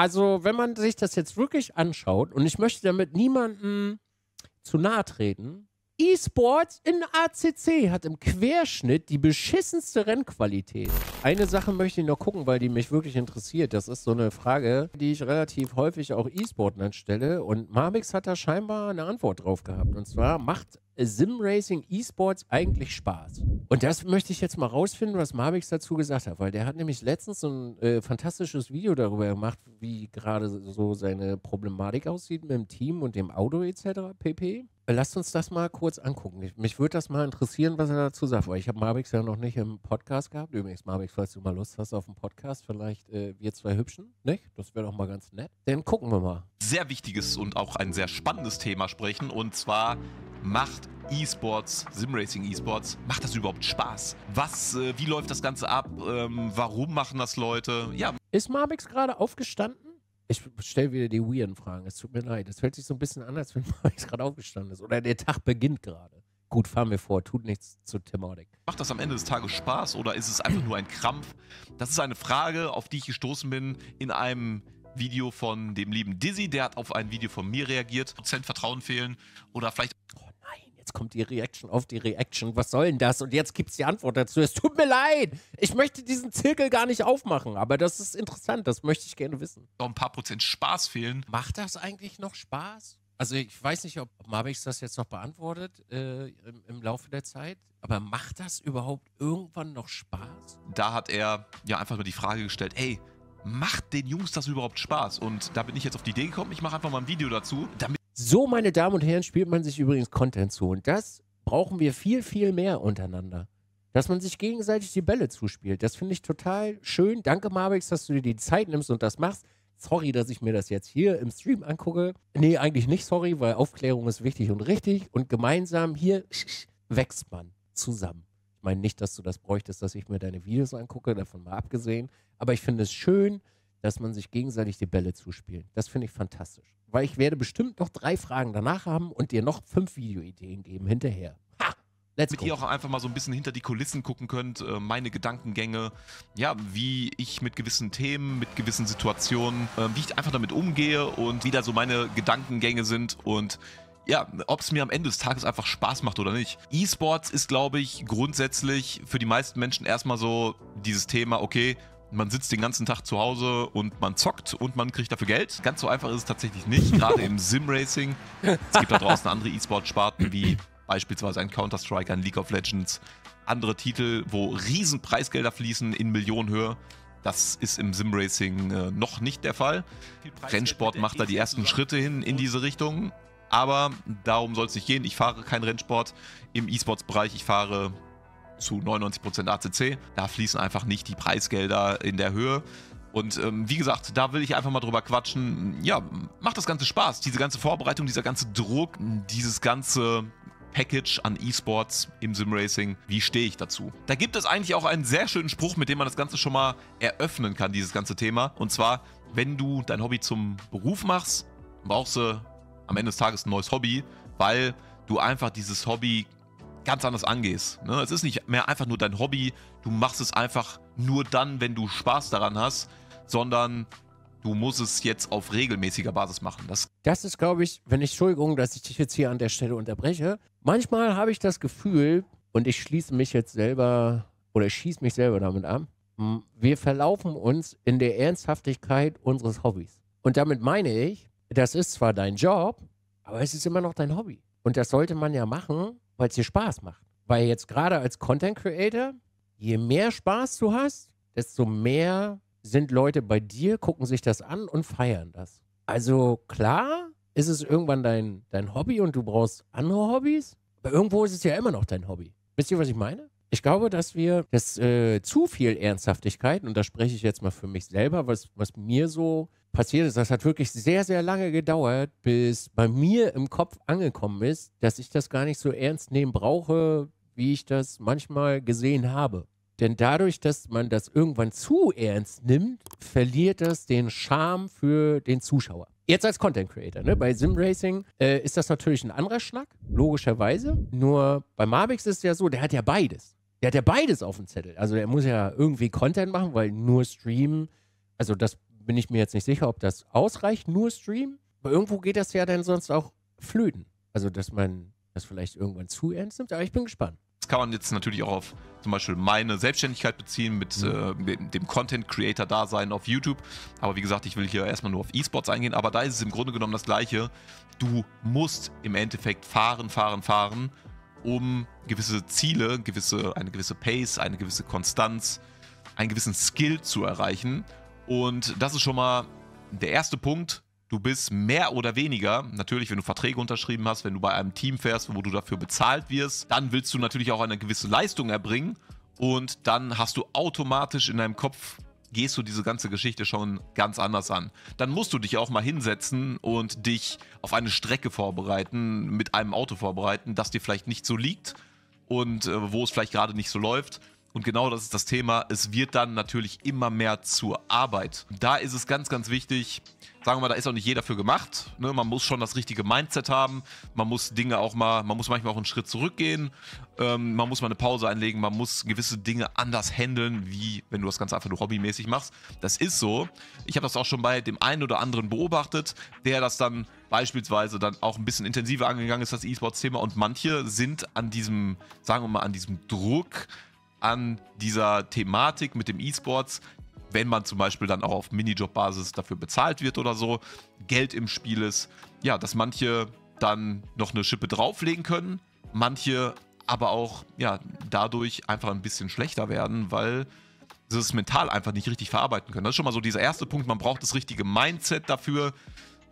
Also, wenn man sich das jetzt wirklich anschaut, und ich möchte damit niemandem zu nahe treten, E-Sports in ACC hat im Querschnitt die beschissenste Rennqualität. Eine Sache möchte ich noch gucken, weil die mich wirklich interessiert. Das ist so eine Frage, die ich relativ häufig auch E-Sportlern stelle. Und Mabix hat da scheinbar eine Antwort drauf gehabt. Und zwar, macht Simracing E-Sports eigentlich Spaß? Und das möchte ich jetzt mal rausfinden, was Mabix dazu gesagt hat. Weil der hat nämlich letztens so ein fantastisches Video darüber gemacht, wie gerade so seine Problematik aussieht mit dem Team und dem Auto etc. pp. Lasst uns das mal kurz angucken. Mich würde das mal interessieren, was er dazu sagt, weil ich habe Mabix ja noch nicht im Podcast gehabt. Übrigens, Mabix, falls du mal Lust hast auf einen Podcast, vielleicht wir zwei Hübschen, nicht? Das wäre doch mal ganz nett. Dann gucken wir mal. Sehr wichtiges und auch ein sehr spannendes Thema sprechen, und zwar, macht E-Sports, Simracing E-Sports, macht das überhaupt Spaß? Was, wie läuft das Ganze ab? Warum machen das Leute? Ja. Ist Mabix gerade aufgestanden? Ich stelle wieder die weirden Fragen, es tut mir leid. Es hört sich so ein bisschen an, als wenn Mabix gerade aufgestanden ist. Oder der Tag beginnt gerade. Gut, fahren wir vor, tut nichts zur Thematik. Macht das am Ende des Tages Spaß oder ist es einfach nur ein Krampf? Das ist eine Frage, auf die ich gestoßen bin in einem Video von dem lieben diZee. Der hat auf ein Video von mir reagiert. Prozent Vertrauen fehlen oder vielleicht... Oh nein, jetzt kommt die Reaction auf die Reaction. Was soll denn das? Und jetzt gibt es die Antwort dazu. Es tut mir leid. Ich möchte diesen Zirkel gar nicht aufmachen. Aber das ist interessant. Das möchte ich gerne wissen. Noch ein paar Prozent Spaß fehlen. Macht das eigentlich noch Spaß? Also ich weiß nicht, ob Mabix das jetzt noch beantwortet im Laufe der Zeit. Aber macht das überhaupt irgendwann noch Spaß? Da hat er ja einfach nur die Frage gestellt, ey, macht den Jungs das überhaupt Spaß? Und da bin ich jetzt auf die Idee gekommen, ich mache einfach mal ein Video dazu. Damit so, meine Damen und Herren, spielt man sich übrigens Content zu. Und das brauchen wir viel, viel mehr untereinander. Dass man sich gegenseitig die Bälle zuspielt. Das finde ich total schön. Danke, Mabix, dass du dir die Zeit nimmst und das machst. Sorry, dass ich mir das jetzt hier im Stream angucke. Nee, eigentlich nicht sorry, weil Aufklärung ist wichtig und richtig. Und gemeinsam hier wächst man zusammen. Ich meine nicht, dass du das bräuchtest, dass ich mir deine Videos angucke, davon mal abgesehen. Aber ich finde es schön, dass man sich gegenseitig die Bälle zuspielt. Das finde ich fantastisch. Weil ich werde bestimmt noch 3 Fragen danach haben und dir noch 5 Videoideen geben hinterher. Ha! Let's go. Damit ihr auch einfach mal so ein bisschen hinter die Kulissen gucken könnt, meine Gedankengänge, ja, wie ich mit gewissen Themen, mit gewissen Situationen, wie ich einfach damit umgehe und wie da so meine Gedankengänge sind und ja, ob es mir am Ende des Tages einfach Spaß macht oder nicht. E-Sports ist, glaube ich, grundsätzlich für die meisten Menschen erstmal so dieses Thema, okay, man sitzt den ganzen Tag zu Hause und man zockt und man kriegt dafür Geld. Ganz so einfach ist es tatsächlich nicht, gerade im Sim-Racing. Es gibt da draußen andere E-Sport-Sparten wie beispielsweise ein Counter-Strike, ein League of Legends, andere Titel, wo riesen Preisgelder fließen in Millionenhöhe. Das ist im Sim-Racing noch nicht der Fall. Rennsport macht da die ersten Schritte hin in diese Richtung. Aber darum soll es nicht gehen. Ich fahre keinen Rennsport im E-Sports-Bereich. Ich fahre zu 99% ACC. Da fließen einfach nicht die Preisgelder in der Höhe. Und wie gesagt, da will ich einfach mal drüber quatschen. Ja, macht das Ganze Spaß. Diese ganze Vorbereitung, dieser ganze Druck, dieses ganze Package an E-Sports im Simracing. Wie stehe ich dazu? Da gibt es eigentlich auch einen sehr schönen Spruch, mit dem man das Ganze schon mal eröffnen kann, dieses ganze Thema. Und zwar, wenn du dein Hobby zum Beruf machst, brauchst du am Ende des Tages ein neues Hobby, weil du einfach dieses Hobby ganz anders angehst. Ne? Es ist nicht mehr einfach nur dein Hobby, du machst es einfach nur dann, wenn du Spaß daran hast, sondern du musst es jetzt auf regelmäßiger Basis machen. Das ist, glaube ich, wenn ich, Entschuldigung, dass ich dich jetzt hier an der Stelle unterbreche, manchmal habe ich das Gefühl, und ich schließe mich jetzt selber, oder ich schieße mich selber damit ab, wir verlaufen uns in der Ernsthaftigkeit unseres Hobbys. Und damit meine ich, das ist zwar dein Job, aber es ist immer noch dein Hobby. Und das sollte man ja machen, weil es dir Spaß macht. Weil jetzt gerade als Content Creator, je mehr Spaß du hast, desto mehr sind Leute bei dir, gucken sich das an und feiern das. Also klar ist es irgendwann dein Hobby und du brauchst andere Hobbys, aber irgendwo ist es ja immer noch dein Hobby. Wisst ihr, was ich meine? Ich glaube, dass wir das zu viel Ernsthaftigkeit, und da spreche ich jetzt mal für mich selber, was mir so passiert ist, das hat wirklich sehr, sehr lange gedauert, bis bei mir im Kopf angekommen ist, dass ich das gar nicht so ernst nehmen brauche, wie ich das manchmal gesehen habe. Denn dadurch, dass man das irgendwann zu ernst nimmt, verliert das den Charme für den Zuschauer. Jetzt als Content Creator, ne? Bei Simracing ist das natürlich ein anderer Schnack, logischerweise. Nur bei Mabix ist es ja so, der hat ja beides. Der hat ja beides auf dem Zettel. Also er muss ja irgendwie Content machen, weil nur streamen, also das bin ich mir jetzt nicht sicher, ob das ausreicht, nur Stream. Aber irgendwo geht das ja dann sonst auch flöten. Also, dass man das vielleicht irgendwann zu ernst nimmt, aber ich bin gespannt. Das kann man jetzt natürlich auch auf zum Beispiel meine Selbstständigkeit beziehen, mit dem Content-Creator-Dasein auf YouTube. Aber wie gesagt, ich will hier erstmal nur auf E-Sports eingehen. Aber da ist es im Grunde genommen das Gleiche. Du musst im Endeffekt fahren, um gewisse Ziele, eine gewisse Pace, eine gewisse Konstanz, einen gewissen Skill zu erreichen. Und das ist schon mal der erste Punkt. Du bist mehr oder weniger, natürlich wenn du Verträge unterschrieben hast, wenn du bei einem Team fährst, wo du dafür bezahlt wirst, dann willst du natürlich auch eine gewisse Leistung erbringen und dann hast du automatisch in deinem Kopf, gehst du diese ganze Geschichte schon ganz anders an. Dann musst du dich auch mal hinsetzen und dich auf eine Strecke vorbereiten, mit einem Auto vorbereiten, das dir vielleicht nicht so liegt und wo es vielleicht gerade nicht so läuft. Und genau das ist das Thema, es wird dann natürlich immer mehr zur Arbeit. Da ist es ganz, ganz wichtig, sagen wir mal, da ist auch nicht jeder für gemacht. Ne? Man muss schon das richtige Mindset haben, man muss Dinge auch mal, man muss manchmal auch einen Schritt zurückgehen, man muss mal eine Pause einlegen, man muss gewisse Dinge anders handeln, wie wenn du das Ganze einfach nur hobbymäßig machst. Das ist so. Ich habe das auch schon bei dem einen oder anderen beobachtet, der das dann beispielsweise dann auch ein bisschen intensiver angegangen ist, das E-Sports-Thema. Und manche sind an diesem, sagen wir mal, an diesem Druck, an dieser Thematik mit dem E-Sports, wenn man zum Beispiel dann auch auf Minijob-Basis dafür bezahlt wird oder so, Geld im Spiel ist, ja, dass manche dann noch eine Schippe drauflegen können, manche aber auch, ja, dadurch einfach ein bisschen schlechter werden, weil sie es mental einfach nicht richtig verarbeiten können. Das ist schon mal so dieser erste Punkt, man braucht das richtige Mindset dafür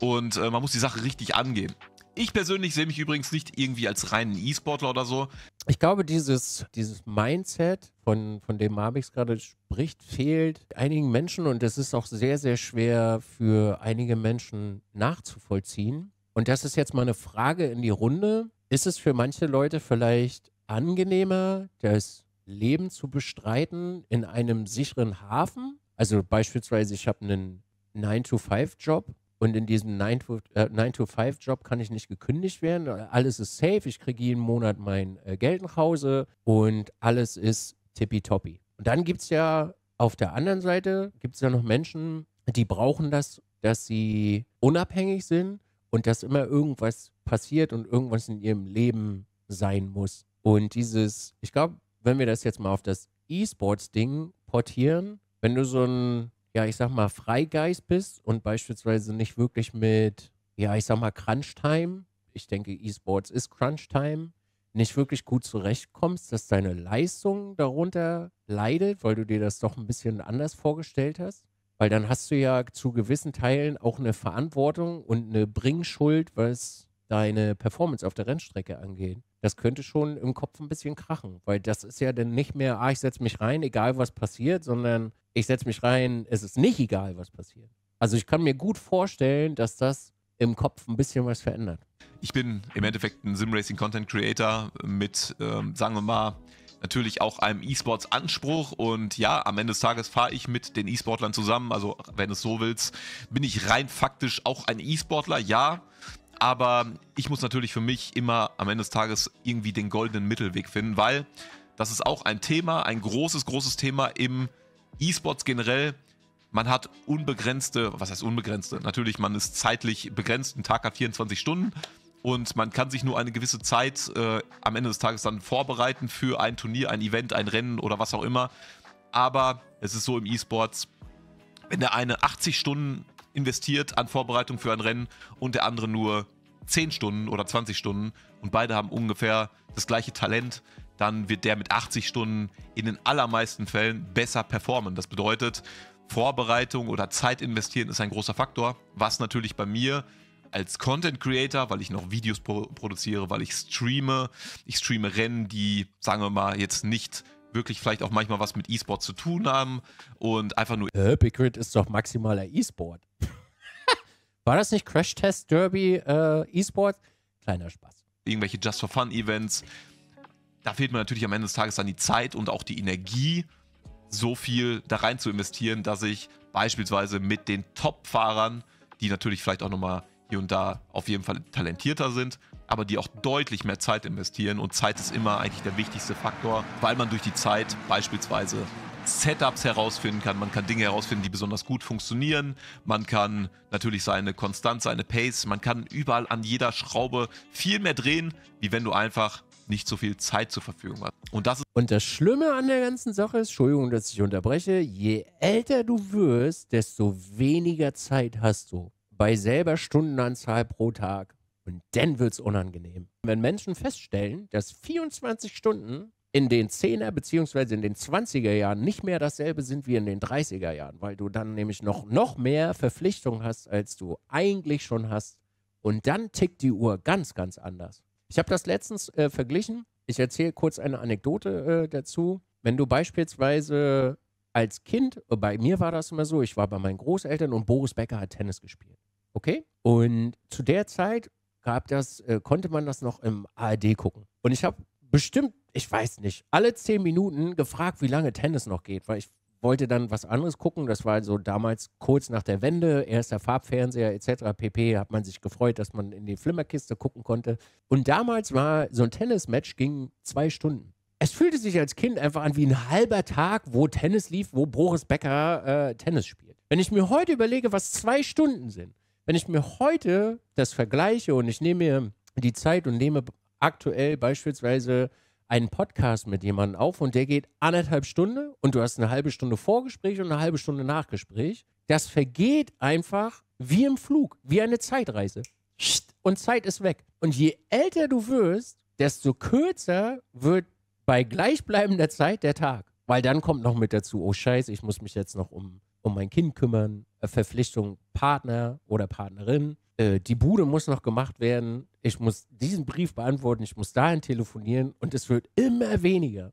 und man muss die Sache richtig angehen. Ich persönlich sehe mich übrigens nicht irgendwie als reinen E-Sportler oder so. Ich glaube, dieses Mindset, von dem Mabix gerade spricht, fehlt einigen Menschen und das ist auch sehr, sehr schwer für einige Menschen nachzuvollziehen. Und das ist jetzt mal eine Frage in die Runde. Ist es für manche Leute vielleicht angenehmer, das Leben zu bestreiten in einem sicheren Hafen? Also beispielsweise, ich habe einen 9-to-5-Job. Und in diesem 9-to-5-Job kann ich nicht gekündigt werden. Alles ist safe. Ich kriege jeden Monat mein Geld nach Hause und alles ist tippitoppi. Und dann gibt es ja auf der anderen Seite, gibt es ja noch Menschen, die brauchen das, dass sie unabhängig sind und dass immer irgendwas passiert und irgendwas in ihrem Leben sein muss. Und dieses, ich glaube, wenn wir das jetzt mal auf das E-Sports-Ding portieren, wenn du so ein, ja, ich sag mal, Freigeist bist und beispielsweise nicht wirklich mit, ja, ich sag mal, Crunch-Time, ich denke, E-Sports ist Crunch-Time, nicht wirklich gut zurechtkommst, dass deine Leistung darunter leidet, weil du dir das doch ein bisschen anders vorgestellt hast. Weil dann hast du ja zu gewissen Teilen auch eine Verantwortung und eine Bringschuld, was deine Performance auf der Rennstrecke angeht. Das könnte schon im Kopf ein bisschen krachen, weil das ist ja dann nicht mehr, ich setze mich rein, egal was passiert, sondern ich setze mich rein, es ist nicht egal, was passiert. Also ich kann mir gut vorstellen, dass das im Kopf ein bisschen was verändert. Ich bin im Endeffekt ein Simracing-Content-Creator mit, sagen wir mal, natürlich auch einem E-Sports-Anspruch und ja, am Ende des Tages fahre ich mit den E-Sportlern zusammen, also wenn du es so willst, bin ich rein faktisch auch ein E-Sportler, ja. Aber ich muss natürlich für mich immer am Ende des Tages irgendwie den goldenen Mittelweg finden, weil das ist auch ein Thema, ein großes, großes Thema im E-Sports generell. Man hat unbegrenzte, was heißt unbegrenzte? Natürlich, man ist zeitlich begrenzt, ein Tag hat 24 Stunden und man kann sich nur eine gewisse Zeit am Ende des Tages dann vorbereiten für ein Turnier, ein Event, ein Rennen oder was auch immer. Aber es ist so im E-Sports, wenn der eine 80 Stunden investiert an Vorbereitung für ein Rennen und der andere nur 10 Stunden oder 20 Stunden und beide haben ungefähr das gleiche Talent, dann wird der mit 80 Stunden in den allermeisten Fällen besser performen. Das bedeutet, Vorbereitung oder Zeit investieren ist ein großer Faktor, was natürlich bei mir als Content Creator, weil ich noch Videos produziere, weil ich streame Rennen, die, sagen wir mal, jetzt nicht wirklich vielleicht auch manchmal was mit E-Sport zu tun haben und einfach nur... Hypocrite ist doch maximaler E-Sport. War das nicht Crash-Test, Derby, E-Sport? Kleiner Spaß. Irgendwelche Just-for-Fun-Events. Da fehlt mir natürlich am Ende des Tages dann die Zeit und auch die Energie, so viel da rein zu investieren, dass ich beispielsweise mit den Top-Fahrern, die natürlich vielleicht auch nochmal hier und da auf jeden Fall talentierter sind, aber die auch deutlich mehr Zeit investieren. Und Zeit ist immer eigentlich der wichtigste Faktor, weil man durch die Zeit beispielsweise Setups herausfinden kann, man kann Dinge herausfinden, die besonders gut funktionieren, man kann natürlich seine Konstanz, seine Pace, man kann überall an jeder Schraube viel mehr drehen, wie wenn du einfach nicht so viel Zeit zur Verfügung hast. Und das Schlimme an der ganzen Sache ist, Entschuldigung, dass ich unterbreche, je älter du wirst, desto weniger Zeit hast du bei selber Stundenanzahl pro Tag. Und dann wird es unangenehm. Wenn Menschen feststellen, dass 24 Stunden in den 10er bzw. in den 20er Jahren nicht mehr dasselbe sind wie in den 30er Jahren, weil du dann nämlich noch mehr Verpflichtungen hast, als du eigentlich schon hast. Und dann tickt die Uhr ganz, ganz anders. Ich habe das letztens verglichen. Ich erzähle kurz eine Anekdote dazu. Wenn du beispielsweise als Kind, bei mir war das immer so, ich war bei meinen Großeltern und Boris Becker hat Tennis gespielt. Okay? Und zu der Zeit gab das, konnte man das noch im ARD gucken. Und ich habe bestimmt, ich weiß nicht, alle 10 Minuten gefragt, wie lange Tennis noch geht, weil ich wollte dann was anderes gucken. Das war so damals kurz nach der Wende, erster Farbfernseher etc. pp. Hat man sich gefreut, dass man in die Flimmerkiste gucken konnte. Und damals war so ein Tennismatch, ging 2 Stunden. Es fühlte sich als Kind einfach an wie ein halber Tag, wo Tennis lief, wo Boris Becker Tennis spielt. Wenn ich mir heute überlege, was 2 Stunden sind, wenn ich mir heute das vergleiche und ich nehme mir die Zeit und nehme aktuell beispielsweise einen Podcast mit jemandem auf und der geht 1,5 Stunden und du hast eine halbe Stunde Vorgespräch und eine halbe Stunde Nachgespräch. Das vergeht einfach wie im Flug, wie eine Zeitreise. Und Zeit ist weg. Und je älter du wirst, desto kürzer wird bei gleichbleibender Zeit der Tag. Weil dann kommt noch mit dazu, oh Scheiße, ich muss mich jetzt noch um mein Kind kümmern, Verpflichtung Partner oder Partnerin. Die Bude muss noch gemacht werden, ich muss diesen Brief beantworten, ich muss dahin telefonieren und es wird immer weniger.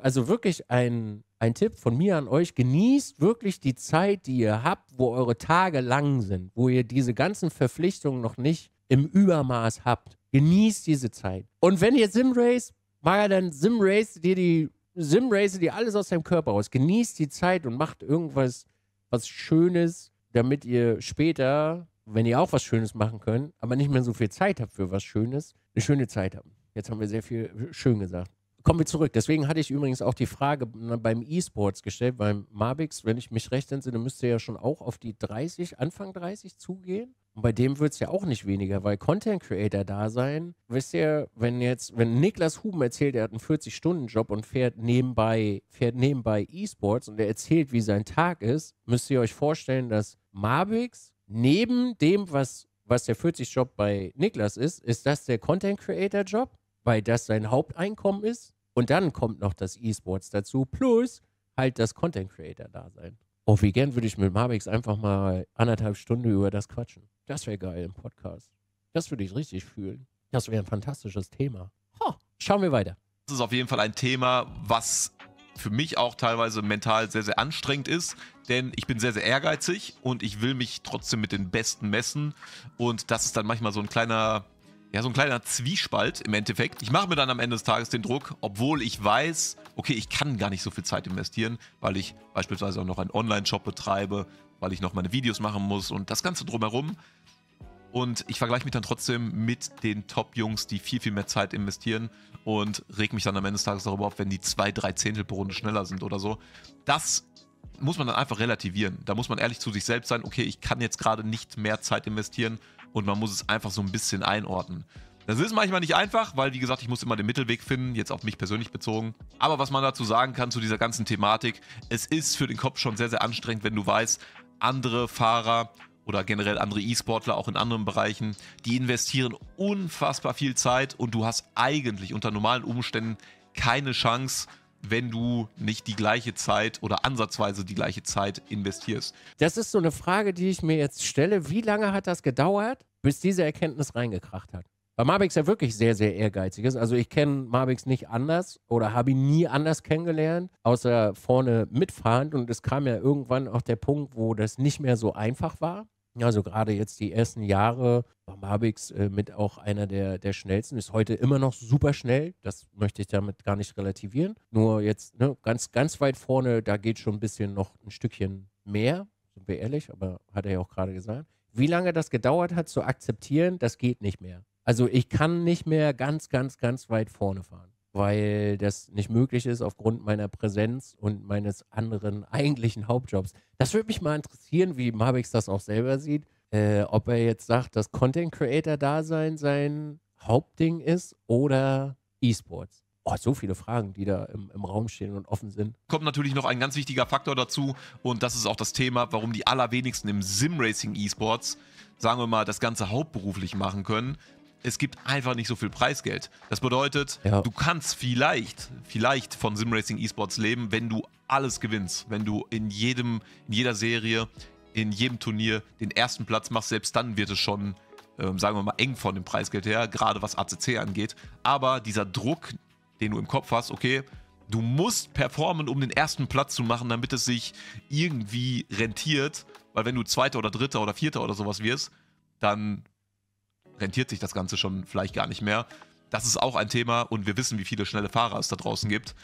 Also wirklich ein Tipp von mir an euch, genießt wirklich die Zeit, die ihr habt, wo eure Tage lang sind, wo ihr diese ganzen Verpflichtungen noch nicht im Übermaß habt. Genießt diese Zeit. Und wenn ihr Simrace, mag er dann Simrace dir alles aus deinem Körper raus. Genießt die Zeit und macht irgendwas was Schönes, damit ihr später, wenn ihr auch was Schönes machen könnt, aber nicht mehr so viel Zeit habt für was Schönes, eine schöne Zeit haben. Jetzt haben wir sehr viel schön gesagt. Kommen wir zurück. Deswegen hatte ich übrigens auch die Frage beim E-Sports gestellt, beim Mabix, wenn ich mich recht entsinne, müsste ja schon auch auf die 30, Anfang 30 zugehen. Und bei dem wird es ja auch nicht weniger, weil Content-Creator da sein, wisst ihr, wenn Niklas Huben erzählt, er hat einen 40-Stunden-Job und fährt nebenbei E-Sports und er erzählt, wie sein Tag ist, müsst ihr euch vorstellen, dass Mabix neben dem, was der 40-Job bei Niklas ist, ist das der Content-Creator-Job, weil das sein Haupteinkommen ist und dann kommt noch das E-Sports dazu, plus halt das Content-Creator-Dasein. Oh, wie gern würde ich mit Mabix einfach mal 1,5 Stunden über das quatschen. Das wäre geil im Podcast. Das würde ich richtig fühlen. Das wäre ein fantastisches Thema. Schauen wir weiter. Das ist auf jeden Fall ein Thema, was für mich auch teilweise mental sehr, sehr anstrengend ist, denn ich bin sehr, sehr ehrgeizig und ich will mich trotzdem mit den Besten messen und das ist dann manchmal so ein kleiner, ja, so ein kleiner Zwiespalt im Endeffekt. Ich mache mir dann am Ende des Tages den Druck, obwohl ich weiß, okay, ich kann gar nicht so viel Zeit investieren, weil ich beispielsweise auch noch einen Online-Shop betreibe, weil ich noch meine Videos machen muss und das Ganze drumherum. Und ich vergleiche mich dann trotzdem mit den Top-Jungs, die viel, viel mehr Zeit investieren und reg mich dann am Ende des Tages darüber auf, wenn die 2, 3 Zehntel pro Runde schneller sind oder so. Das muss man dann einfach relativieren. Da muss man ehrlich zu sich selbst sein, okay, ich kann jetzt gerade nicht mehr Zeit investieren und man muss es einfach so ein bisschen einordnen. Das ist manchmal nicht einfach, weil wie gesagt, ich muss immer den Mittelweg finden, jetzt auf mich persönlich bezogen. Aber was man dazu sagen kann zu dieser ganzen Thematik, es ist für den Kopf schon sehr, sehr anstrengend, wenn du weißt, andere Fahrer oder generell andere E-Sportler, auch in anderen Bereichen, die investieren unfassbar viel Zeit und du hast eigentlich unter normalen Umständen keine Chance, wenn du nicht die gleiche Zeit oder ansatzweise die gleiche Zeit investierst. Das ist so eine Frage, die ich mir jetzt stelle. Wie lange hat das gedauert, bis diese Erkenntnis reingekracht hat? Weil Mabix ja wirklich sehr, sehr ehrgeizig ist. Also ich kenne Mabix nicht anders oder habe ihn nie anders kennengelernt, außer vorne mitfahrend. Und es kam ja irgendwann auch der Punkt, wo das nicht mehr so einfach war. Also gerade jetzt die ersten Jahre war Mabix mit auch einer der schnellsten, ist heute immer noch super schnell, das möchte ich damit gar nicht relativieren, nur jetzt ne, ganz, ganz weit vorne, da geht schon ein bisschen noch ein Stückchen mehr, sind wir ehrlich, aber hat er ja auch gerade gesagt. Wie lange das gedauert hat zu akzeptieren, das geht nicht mehr. Also ich kann nicht mehr ganz, ganz, ganz weit vorne fahren. weil das nicht möglich ist aufgrund meiner Präsenz und meines anderen eigentlichen Hauptjobs. Das würde mich mal interessieren, wie Mabix das auch selber sieht, ob er jetzt sagt, dass Content-Creator-Dasein sein Hauptding ist oder E-Sports. Oh, so viele Fragen, die da im Raum stehen und offen sind. Kommt natürlich noch ein ganz wichtiger Faktor dazu und das ist auch das Thema, warum die allerwenigsten im Sim-Racing E-Sports, sagen wir mal, das Ganze hauptberuflich machen können. Es gibt einfach nicht so viel Preisgeld. Das bedeutet, ja, du kannst vielleicht von Simracing E-Sports leben, wenn du alles gewinnst. Wenn du in jeder Serie, in jedem Turnier den ersten Platz machst, selbst dann wird es schon, sagen wir mal, eng von dem Preisgeld her, gerade was ACC angeht. Aber dieser Druck, den du im Kopf hast, okay, du musst performen, um den ersten Platz zu machen, damit es sich irgendwie rentiert. Weil wenn du Zweiter oder Dritter oder Vierter oder sowas wirst, dann rentiert sich das Ganze schon vielleicht gar nicht mehr. Das ist auch ein Thema und wir wissen, wie viele schnelle Fahrer es da draußen gibt.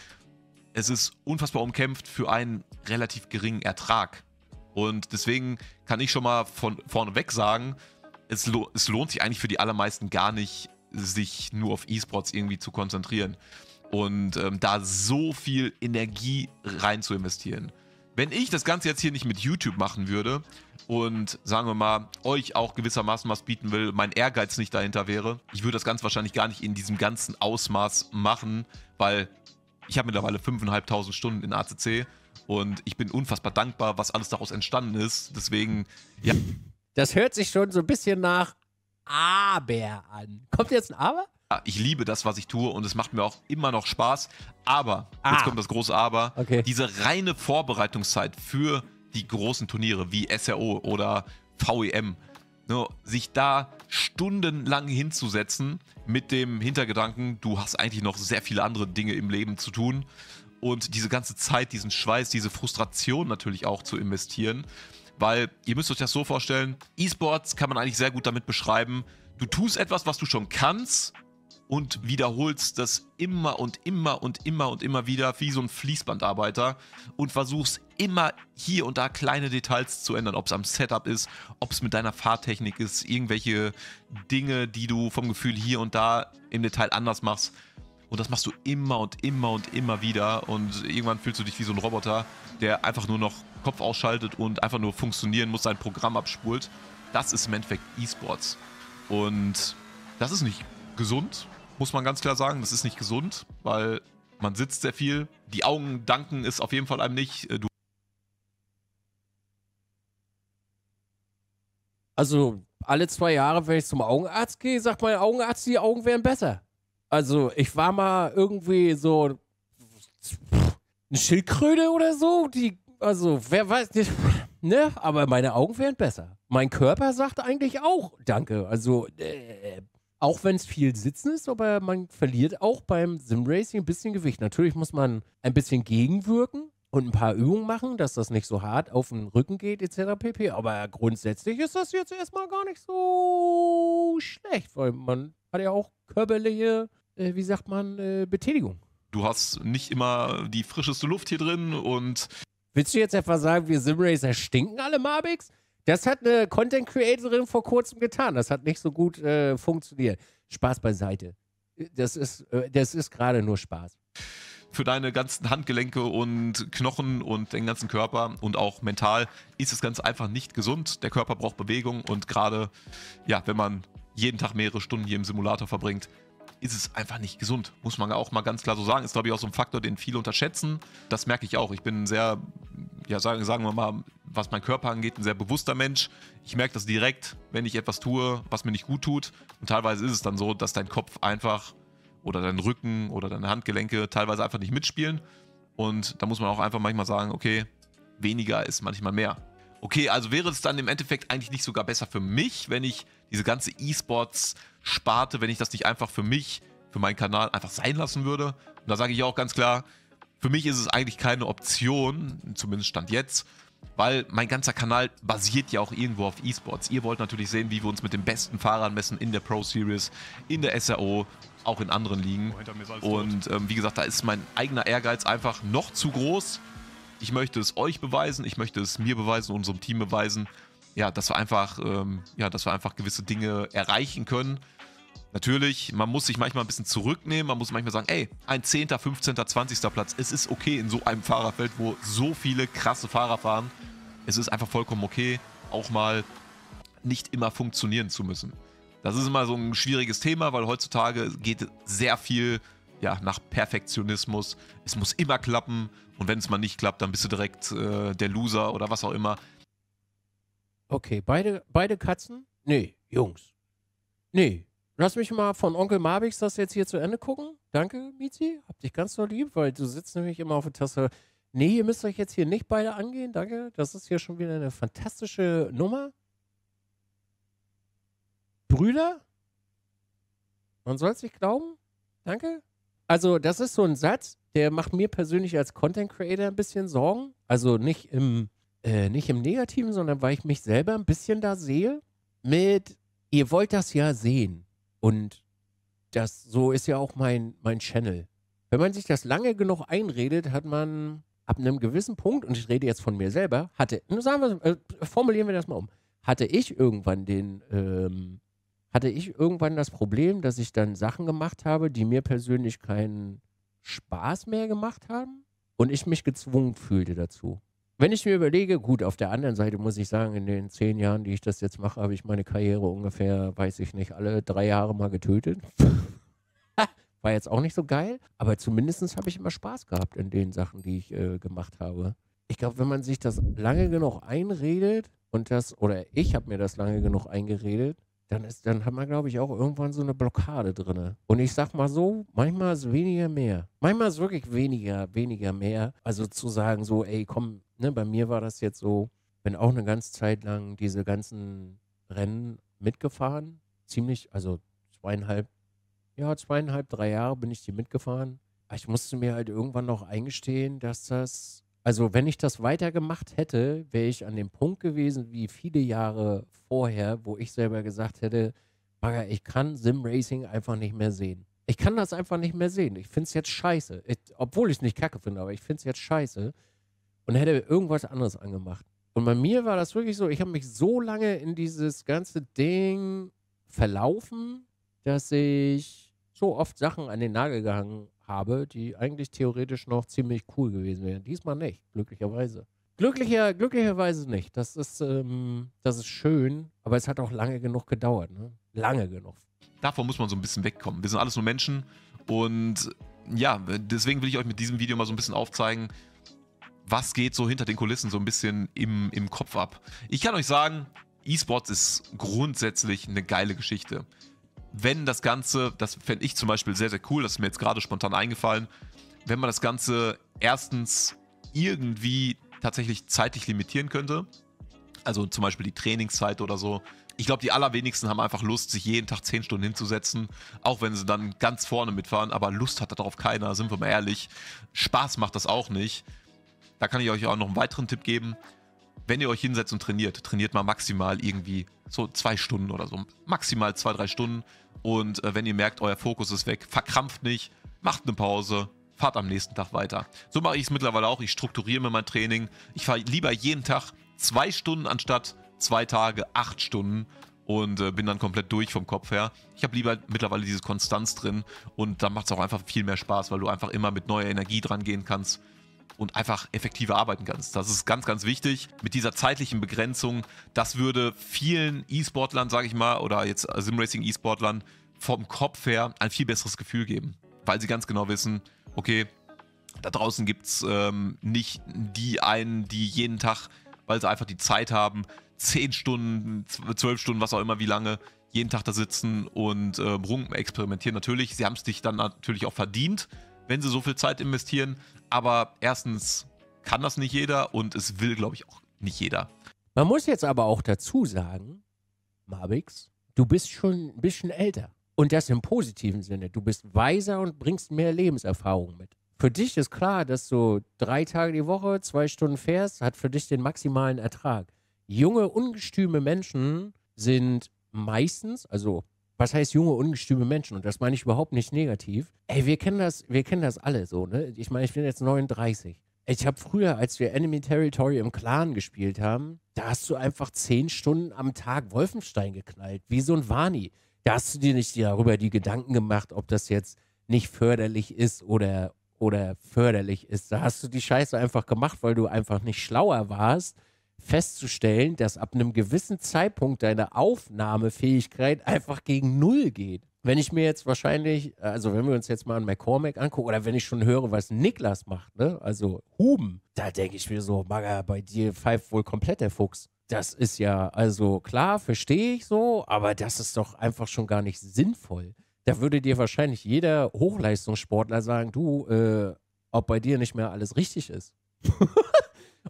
Es ist unfassbar umkämpft für einen relativ geringen Ertrag. Und deswegen kann ich schon mal von vorneweg sagen, es lohnt sich eigentlich für die allermeisten gar nicht, sich nur auf E-Sports irgendwie zu konzentrieren. Und da so viel Energie rein zu investieren. Wenn ich das Ganze jetzt hier nicht mit YouTube machen würde und, sagen wir mal, euch auch gewissermaßen was bieten will, mein Ehrgeiz nicht dahinter wäre, ich würde das Ganze wahrscheinlich gar nicht in diesem ganzen Ausmaß machen, weil ich habe mittlerweile 5.500 Stunden in ACC und ich bin unfassbar dankbar, was alles daraus entstanden ist. Deswegen, ja. Das hört sich schon so ein bisschen nach Aber an. Kommt jetzt ein Aber? Ich liebe das, was ich tue und es macht mir auch immer noch Spaß, aber, jetzt kommt das große Aber, okay, diese reine Vorbereitungszeit für die großen Turniere wie SRO oder VEM, ne, sich da stundenlang hinzusetzen mit dem Hintergedanken, du hast eigentlich noch sehr viele andere Dinge im Leben zu tun und diese ganze Zeit, diesen Schweiß, diese Frustration natürlich auch zu investieren, weil ihr müsst euch das so vorstellen, E-Sports kann man eigentlich sehr gut damit beschreiben, du tust etwas, was du schon kannst, und wiederholst das immer und immer wieder wie so ein Fließbandarbeiter und versuchst immer hier und da kleine Details zu ändern, ob es am Setup ist, ob es mit deiner Fahrtechnik ist, irgendwelche Dinge, die du vom Gefühl hier und da im Detail anders machst. Und das machst du immer wieder und irgendwann fühlst du dich wie so ein Roboter, der einfach nur noch Kopf ausschaltet und einfach nur funktionieren muss, sein Programm abspult. Das ist im Endeffekt E-Sports und das ist nicht gesund. Muss man ganz klar sagen, das ist nicht gesund, weil man sitzt sehr viel. Die Augen danken ist auf jeden Fall einem nicht. Du also alle 2 Jahre, wenn ich zum Augenarzt gehe, sagt mein Augenarzt, die Augen wären besser. Also ich war mal irgendwie so eine Schildkröte oder so, die, also wer weiß nicht, ne? Aber meine Augen wären besser. Mein Körper sagt eigentlich auch danke. Also auch wenn es viel Sitzen ist, aber man verliert auch beim Simracing ein bisschen Gewicht. Natürlich muss man ein bisschen gegenwirken und ein paar Übungen machen, dass das nicht so hart auf den Rücken geht etc. pp. Aber grundsätzlich ist das jetzt erstmal gar nicht so schlecht, weil man hat ja auch körperliche, wie sagt man, Betätigung. Du hast nicht immer die frischeste Luft hier drin und... Willst du jetzt etwa sagen, wir Simracer stinken alle, Mabix? Das hat eine Content-Creatorin vor kurzem getan. Das hat nicht so gut funktioniert. Spaß beiseite. Das ist gerade nur Spaß. Für deine ganzen Handgelenke und Knochen und den ganzen Körper und auch mental ist das Ganze einfach nicht gesund. Der Körper braucht Bewegung und gerade, ja, wenn man jeden Tag mehrere Stunden hier im Simulator verbringt, ist es einfach nicht gesund. Muss man auch mal ganz klar so sagen. Ist, glaube ich, auch so ein Faktor, den viele unterschätzen. Das merke ich auch. Ich bin sehr, ja, sagen wir mal, was mein Körper angeht, ein sehr bewusster Mensch. Ich merke das direkt, wenn ich etwas tue, was mir nicht gut tut. Und teilweise ist es dann so, dass dein Kopf einfach oder dein Rücken oder deine Handgelenke teilweise einfach nicht mitspielen. Und da muss man auch einfach manchmal sagen, okay, weniger ist manchmal mehr. Okay, also wäre es dann im Endeffekt eigentlich nicht sogar besser für mich, wenn ich diese ganze E-Sports-Sparte, wenn ich das nicht einfach für mich, für meinen Kanal einfach sein lassen würde. Und da sage ich auch ganz klar, für mich ist es eigentlich keine Option, zumindest Stand jetzt, weil mein ganzer Kanal basiert ja auch irgendwo auf E-Sports. Ihr wollt natürlich sehen, wie wir uns mit den besten Fahrern messen in der Pro Series, in der SRO, auch in anderen Ligen. Und wie gesagt, da ist mein eigener Ehrgeiz einfach noch zu groß. Ich möchte es euch beweisen, ich möchte es mir beweisen, unserem Team beweisen, ja, dass wir einfach gewisse Dinge erreichen können. Natürlich, man muss sich manchmal ein bisschen zurücknehmen, man muss manchmal sagen, ey, ein 10., 15., 20. Platz, es ist okay in so einem Fahrerfeld, wo so viele krasse Fahrer fahren. Es ist einfach vollkommen okay, auch mal nicht immer funktionieren zu müssen. Das ist immer so ein schwieriges Thema, weil heutzutage geht sehr viel ja, nach Perfektionismus. Es muss immer klappen und wenn es mal nicht klappt, dann bist du direkt der Loser oder was auch immer. Okay, beide Katzen? Nee, Jungs. Nee. Lass mich mal von Onkel Mabix das jetzt hier zu Ende gucken. Danke, Mizi. Hab dich ganz doll lieb, weil du sitzt nämlich immer auf der Tasse. Nee, ihr müsst euch jetzt hier nicht beide angehen. Danke, das ist hier schon wieder eine fantastische Nummer. Brüder? Man soll es nicht glauben. Danke. Also das ist so ein Satz, der macht mir persönlich als Content Creator ein bisschen Sorgen. Also nicht im Negativen, sondern weil ich mich selber ein bisschen da sehe mit, ihr wollt das ja sehen. Und das, so ist ja auch mein Channel. Wenn man sich das lange genug einredet, hat man ab einem gewissen Punkt, und ich rede jetzt von mir selber, formulieren wir das mal um. Hatte ich irgendwann das Problem, dass ich dann Sachen gemacht habe, die mir persönlich keinen Spaß mehr gemacht haben und ich mich gezwungen fühlte dazu. Wenn ich mir überlege, gut, auf der anderen Seite muss ich sagen, in den 10 Jahren, die ich das jetzt mache, habe ich meine Karriere ungefähr, weiß ich nicht, alle 3 Jahre mal getötet. War jetzt auch nicht so geil, aber zumindest habe ich immer Spaß gehabt in den Sachen, die ich gemacht habe. Ich glaube, wenn man sich das lange genug einredet und das, oder ich habe mir das lange genug eingeredet, dann hat man, glaube ich, auch irgendwann so eine Blockade drin. Und ich sag mal so, manchmal ist weniger mehr. Manchmal ist wirklich weniger mehr. Also zu sagen so, ey, komm, ne, bei mir war das jetzt so, bin auch eine ganze Zeit lang diese ganzen Rennen mitgefahren. Ziemlich, also 2,5, 3 Jahre bin ich die mitgefahren. Aber ich musste mir halt irgendwann noch eingestehen, dass das, also wenn ich das weitergemacht hätte, wäre ich an dem Punkt gewesen, wie viele Jahre vorher, wo ich selber gesagt hätte, Bagger, ich kann Sim-Racing einfach nicht mehr sehen. Ich kann das einfach nicht mehr sehen. Ich finde es jetzt scheiße. Obwohl ich es nicht kacke finde, aber ich finde es jetzt scheiße. Und hätte irgendwas anderes angemacht. Und bei mir war das wirklich so, ich habe mich so lange in dieses ganze Ding verlaufen, dass ich so oft Sachen an den Nagel gehangen habe, die eigentlich theoretisch noch ziemlich cool gewesen wären. Diesmal nicht, glücklicherweise. Glücklicherweise nicht. Das ist schön, aber es hat auch lange genug gedauert. Ne? Lange genug. Davon muss man so ein bisschen wegkommen. Wir sind alles nur Menschen und ja, deswegen will ich euch mit diesem Video mal so ein bisschen aufzeigen, was geht so hinter den Kulissen so ein bisschen im Kopf ab. Ich kann euch sagen, E-Sports ist grundsätzlich eine geile Geschichte. Wenn das Ganze, das fände ich zum Beispiel sehr, sehr cool, das ist mir jetzt gerade spontan eingefallen, wenn man das Ganze erstens irgendwie tatsächlich zeitlich limitieren könnte, also zum Beispiel die Trainingszeit oder so. Ich glaube, die allerwenigsten haben einfach Lust, sich jeden Tag 10 Stunden hinzusetzen, auch wenn sie dann ganz vorne mitfahren, aber Lust hat darauf keiner, sind wir mal ehrlich. Spaß macht das auch nicht. Da kann ich euch auch noch einen weiteren Tipp geben. Wenn ihr euch hinsetzt und trainiert mal maximal irgendwie so 2 Stunden oder so. Maximal 2, 3 Stunden. Und wenn ihr merkt, euer Fokus ist weg, verkrampft nicht, macht eine Pause, fahrt am nächsten Tag weiter. So mache ich es mittlerweile auch. Ich strukturiere mir mein Training. Ich fahre lieber jeden Tag 2 Stunden anstatt 2 Tage 8 Stunden und bin dann komplett durch vom Kopf her. Ich habe lieber mittlerweile diese Konstanz drin und dann macht es auch einfach viel mehr Spaß, weil du einfach immer mit neuer Energie dran gehen kannst und einfach effektiver arbeiten kannst. Das ist ganz, ganz wichtig. Mit dieser zeitlichen Begrenzung, das würde vielen E-Sportlern, sage ich mal, oder jetzt Simracing-E-Sportlern vom Kopf her ein viel besseres Gefühl geben, weil sie ganz genau wissen, okay, da draußen gibt es nicht die einen, die jeden Tag, weil sie einfach die Zeit haben, 10 Stunden, 12 Stunden, was auch immer, wie lange, jeden Tag da sitzen und rumexperimentieren. Natürlich, sie haben es dich dann natürlich auch verdient, wenn sie so viel Zeit investieren. Aber erstens kann das nicht jeder und es will, glaube ich, auch nicht jeder. Man muss jetzt aber auch dazu sagen, Mabix, du bist schon ein bisschen älter. Und das im positiven Sinne. Du bist weiser und bringst mehr Lebenserfahrung mit. Für dich ist klar, dass du 3 Tage die Woche, 2 Stunden fährst, hat für dich den maximalen Ertrag. Junge, ungestüme Menschen sind meistens, also was heißt junge, ungestüme Menschen? Und das meine ich überhaupt nicht negativ. Ey, wir kennen das alle so, ne? Ich meine, ich bin jetzt 39. Ich habe früher, als wir Enemy Territory im Clan gespielt haben, da hast du einfach 10 Stunden am Tag Wolfenstein geknallt, wie so ein Wani. Da hast du dir nicht darüber die Gedanken gemacht, ob das jetzt nicht förderlich ist oder förderlich ist. Da hast du die Scheiße einfach gemacht, weil du einfach nicht schlauer warst, festzustellen, dass ab einem gewissen Zeitpunkt deine Aufnahmefähigkeit einfach gegen Null geht. Wenn ich mir jetzt wahrscheinlich, also wenn wir uns jetzt mal an McCormack angucken oder wenn ich schon höre, was Niklas macht, ne, also Huben, da denke ich mir so, Maga, bei dir pfeift wohl komplett der Fuchs. Das ist ja, also klar, verstehe ich so, aber das ist doch einfach schon gar nicht sinnvoll. Da würde dir wahrscheinlich jeder Hochleistungssportler sagen, du, ob bei dir nicht mehr alles richtig ist.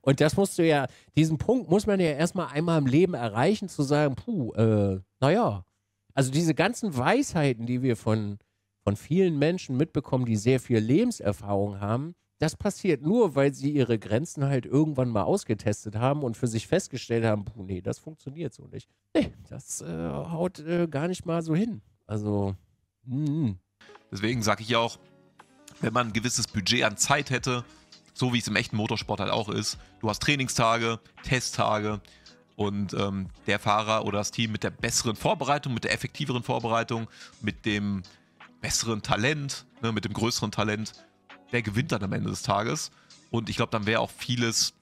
Und das musst du ja, diesen Punkt muss man ja erstmal einmal im Leben erreichen, zu sagen, puh, naja. Also diese ganzen Weisheiten, die wir von vielen Menschen mitbekommen, die sehr viel Lebenserfahrung haben, das passiert nur, weil sie ihre Grenzen halt irgendwann mal ausgetestet haben und für sich festgestellt haben, puh, nee, das funktioniert so nicht. Nee, das haut gar nicht mal so hin. Also, Deswegen sage ich ja auch, wenn man ein gewisses Budget an Zeit hätte, so wie es im echten Motorsport halt auch ist. Du hast Trainingstage, Testtage und der Fahrer oder das Team mit der besseren Vorbereitung, mit der effektiveren Vorbereitung, mit dem besseren Talent, ne, mit dem größeren Talent, der gewinnt dann am Ende des Tages. Und ich glaube, dann wäre auch vieles,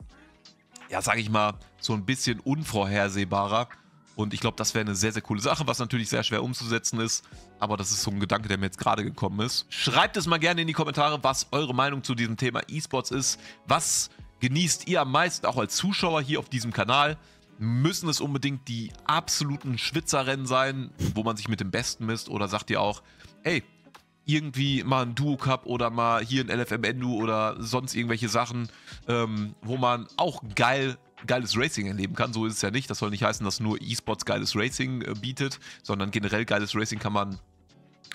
ja, sage ich mal, so ein bisschen unvorhersehbarer. Und ich glaube, das wäre eine sehr, sehr coole Sache, was natürlich sehr schwer umzusetzen ist. Aber das ist so ein Gedanke, der mir jetzt gerade gekommen ist. Schreibt es mal gerne in die Kommentare, was eure Meinung zu diesem Thema E-Sports ist. Was genießt ihr am meisten, auch als Zuschauer hier auf diesem Kanal? Müssen es unbedingt die absoluten Schwitzerrennen sein, wo man sich mit dem Besten misst? Oder sagt ihr auch, ey, irgendwie mal ein Duo Cup oder mal hier ein LFM Endu oder sonst irgendwelche Sachen, wo man auch geiles Racing erleben kann. So ist es ja nicht. Das soll nicht heißen, dass nur E-Sports geiles Racing bietet, sondern generell geiles Racing kann man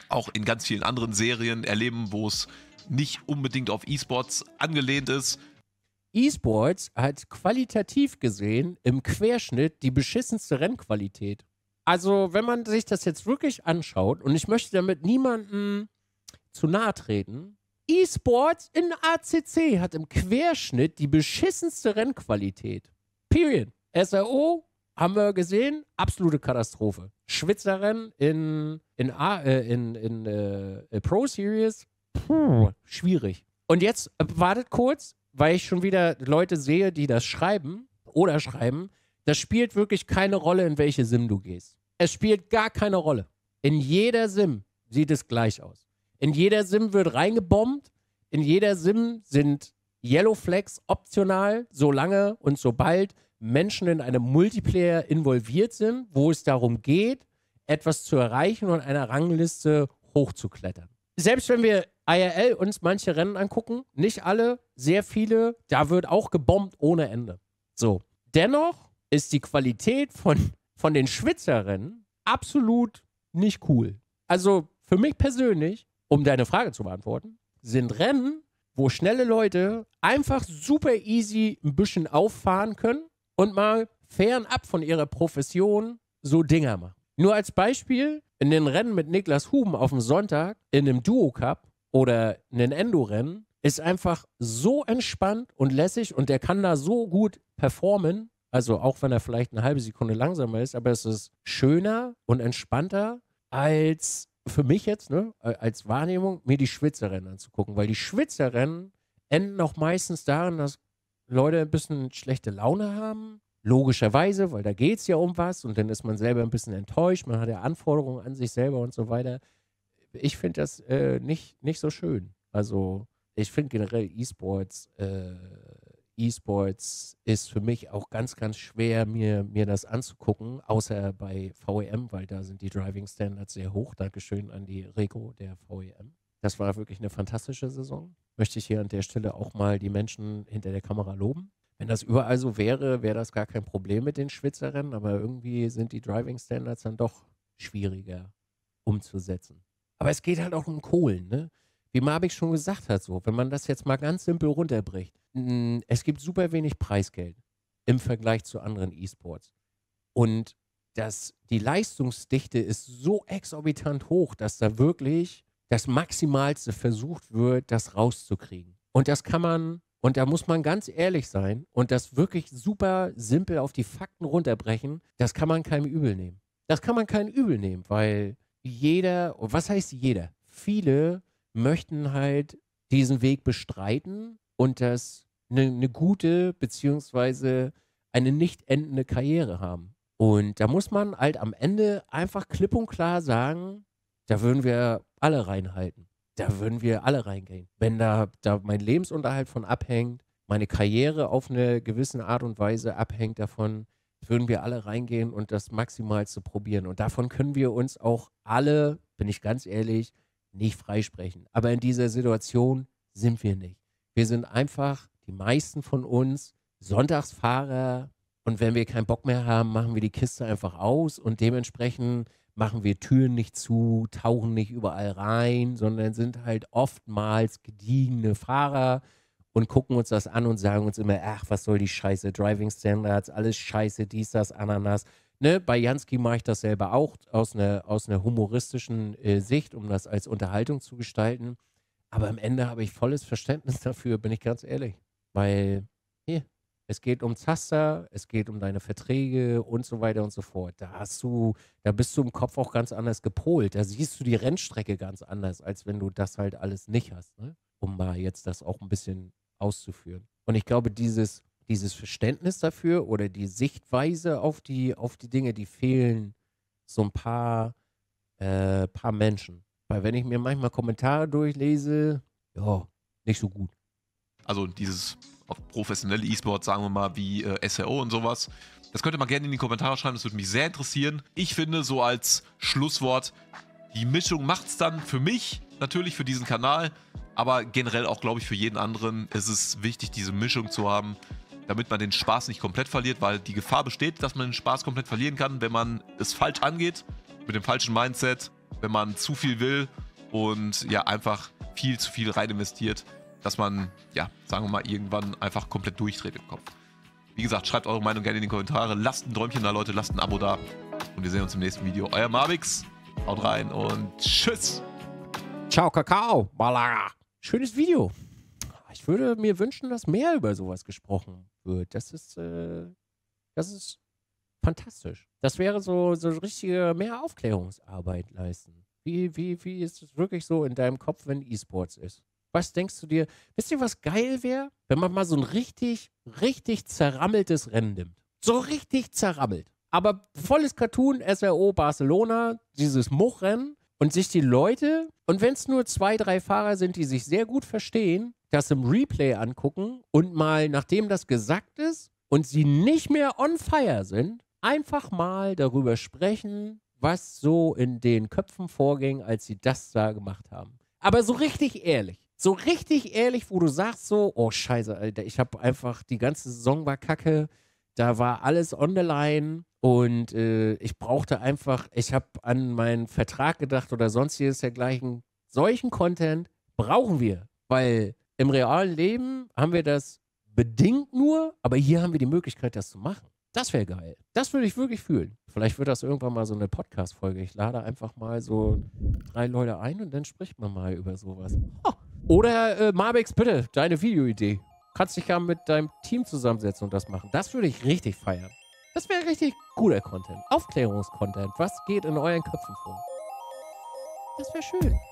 auch in ganz vielen anderen Serien erleben, wo es nicht unbedingt auf E-Sports angelehnt ist. E-Sports hat qualitativ gesehen im Querschnitt die beschissenste Rennqualität. Also wenn man sich das jetzt wirklich anschaut, und ich möchte damit niemandem zu nahe treten, E-Sports in ACC hat im Querschnitt die beschissenste Rennqualität. Period. SRO haben wir gesehen, absolute Katastrophe. Schwitzerrennen in Pro Series, schwierig. Und jetzt wartet kurz, weil ich schon wieder Leute sehe, die das schreiben oder schreiben, das spielt wirklich keine Rolle, in welche Sim du gehst. Es spielt gar keine Rolle. In jeder Sim sieht es gleich aus. In jeder Sim wird reingebombt. In jeder Sim sind Yellow Flags optional, solange und sobald Menschen in einem Multiplayer involviert sind, wo es darum geht, etwas zu erreichen und einer Rangliste hochzuklettern. Selbst wenn wir IRL uns manche Rennen angucken, nicht alle, sehr viele, da wird auch gebombt ohne Ende. So. Dennoch ist die Qualität von den Schwitzerrennen absolut nicht cool. Also für mich persönlich, um deine Frage zu beantworten, sind Rennen, wo schnelle Leute einfach super easy ein bisschen auffahren können und mal fernab von ihrer Profession so Dinger machen. Nur als Beispiel, in den Rennen mit Niklas Huben auf dem Sonntag, in einem Duo Cup oder in einem Endo-Rennen, ist einfach so entspannt und lässig und der kann da so gut performen, also auch wenn er vielleicht eine halbe Sekunde langsamer ist, aber es ist schöner und entspannter als für mich jetzt, ne, als Wahrnehmung, mir die Schwitzerrennen anzugucken. Weil die Schwitzerrennen enden auch meistens daran, dass Leute ein bisschen schlechte Laune haben. Logischerweise, weil da geht es ja um was und dann ist man selber ein bisschen enttäuscht. Man hat ja Anforderungen an sich selber und so weiter. Ich finde das nicht so schön. Also ich finde generell E-Sports, E-Sports ist für mich auch ganz, ganz schwer, mir das anzugucken, außer bei VEM, weil da sind die Driving Standards sehr hoch. Dankeschön an die Reko der VEM. Das war wirklich eine fantastische Saison. Möchte ich hier an der Stelle auch mal die Menschen hinter der Kamera loben. Wenn das überall so wäre, wäre das gar kein Problem mit den Schwitzerrennen, aber irgendwie sind die Driving Standards dann doch schwieriger umzusetzen. Aber es geht halt auch um Kohlen, ne? Wie Mabix schon gesagt hat, so, wenn man das jetzt mal ganz simpel runterbricht, es gibt super wenig Preisgeld im Vergleich zu anderen E-Sports. Und die Leistungsdichte ist so exorbitant hoch, dass da wirklich das Maximalste versucht wird, das rauszukriegen. Und das kann man, und da muss man ganz ehrlich sein und das wirklich super simpel auf die Fakten runterbrechen, das kann man keinem übel nehmen. Das kann man keinem übel nehmen, weil jeder, was heißt jeder? Viele möchten halt diesen Weg bestreiten und das eine gute beziehungsweise eine nicht endende Karriere haben. Und da muss man halt am Ende einfach klipp und klar sagen, da würden wir alle reinhalten. Da würden wir alle reingehen. Wenn da mein Lebensunterhalt von abhängt, meine Karriere auf eine gewisse Art und Weise abhängt davon, würden wir alle reingehen und das maximal zu probieren. Und davon können wir uns auch alle, bin ich ganz ehrlich, nicht freisprechen. Aber in dieser Situation sind wir nicht. Wir sind einfach, die meisten von uns, Sonntagsfahrer, und wenn wir keinen Bock mehr haben, machen wir die Kiste einfach aus und dementsprechend machen wir Türen nicht zu, tauchen nicht überall rein, sondern sind halt oftmals gediegene Fahrer und gucken uns das an und sagen uns immer, ach, was soll die Scheiße, Driving Standards, alles Scheiße, dies, das, Ananas. Ne? Bei Jansky mache ich das selber auch aus einer humoristischen Sicht, um das als Unterhaltung zu gestalten. Aber am Ende habe ich volles Verständnis dafür, bin ich ganz ehrlich. Weil, hier, es geht um Zaster, es geht um deine Verträge und so weiter und so fort. Da bist du im Kopf auch ganz anders gepolt. Da siehst du die Rennstrecke ganz anders, als wenn du das halt alles nicht hast. Ne? Um mal jetzt das auch ein bisschen auszuführen. Und ich glaube, dieses Verständnis dafür oder die Sichtweise auf die Dinge, die fehlen so ein paar Menschen. Weil wenn ich mir manchmal Kommentare durchlese, ja, nicht so gut. Also dieses professionelle E-Sport, sagen wir mal, wie SRO und sowas, das könnt ihr mal gerne in die Kommentare schreiben, das würde mich sehr interessieren. Ich finde, so als Schlusswort, die Mischung macht's dann für mich, natürlich für diesen Kanal, aber generell auch, glaube ich, für jeden anderen ist es wichtig, diese Mischung zu haben, damit man den Spaß nicht komplett verliert, weil die Gefahr besteht, dass man den Spaß komplett verlieren kann, wenn man es falsch angeht, mit dem falschen Mindset, wenn man zu viel will und ja einfach viel zu viel rein investiert, dass man, ja, sagen wir mal, irgendwann einfach komplett durchdreht im Kopf. Wie gesagt, schreibt eure Meinung gerne in die Kommentare, lasst ein Däumchen da, Leute, lasst ein Abo da und wir sehen uns im nächsten Video. Euer Mabix, haut rein und tschüss! Ciao, Kakao, Malaga! Schönes Video. Ich würde mir wünschen, dass mehr über sowas gesprochen wird. Das ist fantastisch. Das wäre so richtige mehr Aufklärungsarbeit leisten. Wie ist es wirklich so in deinem Kopf, wenn E-Sports ist? Was denkst du dir? Wisst ihr, was geil wäre? Wenn man mal so ein richtig, richtig zerrammeltes Rennen nimmt. So richtig zerrammelt. Aber volles Cartoon, SRO, Barcelona, dieses Muchrennen und sich die Leute, und wenn es nur 2, 3 Fahrer sind, die sich sehr gut verstehen, das im Replay angucken und mal, nachdem das gesagt ist und sie nicht mehr on fire sind, einfach mal darüber sprechen, was so in den Köpfen vorging, als sie das da gemacht haben. Aber so richtig ehrlich, wo du sagst so, oh Scheiße, Alter, ich habe einfach, die ganze Saison war kacke, da war alles on the line und ich habe an meinen Vertrag gedacht oder sonstiges dergleichen. Solchen Content brauchen wir, weil im realen Leben haben wir das bedingt nur, aber hier haben wir die Möglichkeit, das zu machen. Das wäre geil. Das würde ich wirklich fühlen. Vielleicht wird das irgendwann mal so eine Podcast-Folge. Ich lade einfach mal so 3 Leute ein und dann spricht man mal über sowas. Oh. Oder Mabix, bitte, deine Videoidee. Kannst dich ja mit deinem Team zusammensetzen und das machen. Das würde ich richtig feiern. Das wäre richtig guter Content. Aufklärungscontent. Was geht in euren Köpfen vor? Das wäre schön.